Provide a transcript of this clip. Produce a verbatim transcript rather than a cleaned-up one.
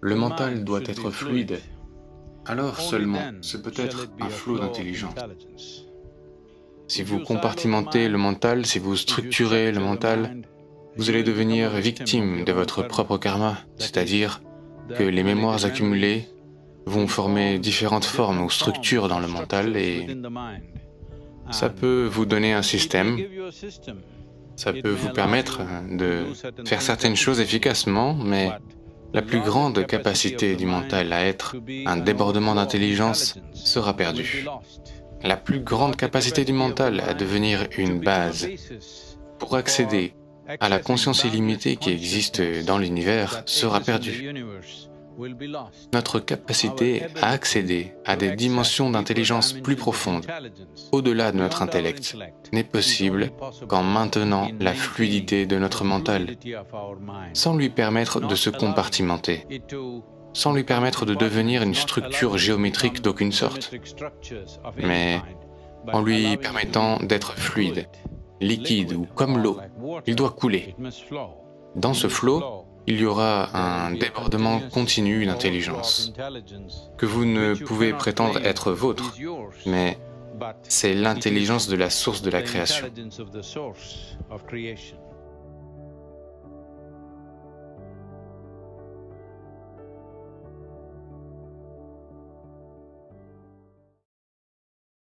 Le mental doit être fluide. Alors seulement, ce peut être un flot d'intelligence. Si vous compartimentez le mental, si vous structurez le mental, vous allez devenir victime de votre propre karma, c'est-à-dire que les mémoires accumulées vont former différentes formes ou structures dans le mental et ça peut vous donner un système, ça peut vous permettre de faire certaines choses efficacement, mais la plus grande capacité du mental à être un débordement d'intelligence sera perdue. La plus grande capacité du mental à devenir une base pour accéder à la conscience illimitée qui existe dans l'univers sera perdue. Notre capacité à accéder à des dimensions d'intelligence plus profondes, au-delà de notre intellect, n'est possible qu'en maintenant la fluidité de notre mental, sans lui permettre de se compartimenter, sans lui permettre de devenir une structure géométrique d'aucune sorte, mais en lui permettant d'être fluide, liquide ou comme l'eau, il doit couler. Dans ce flot, il y aura un débordement continu d'intelligence, que vous ne pouvez prétendre être vôtre, mais c'est l'intelligence de la source de la création.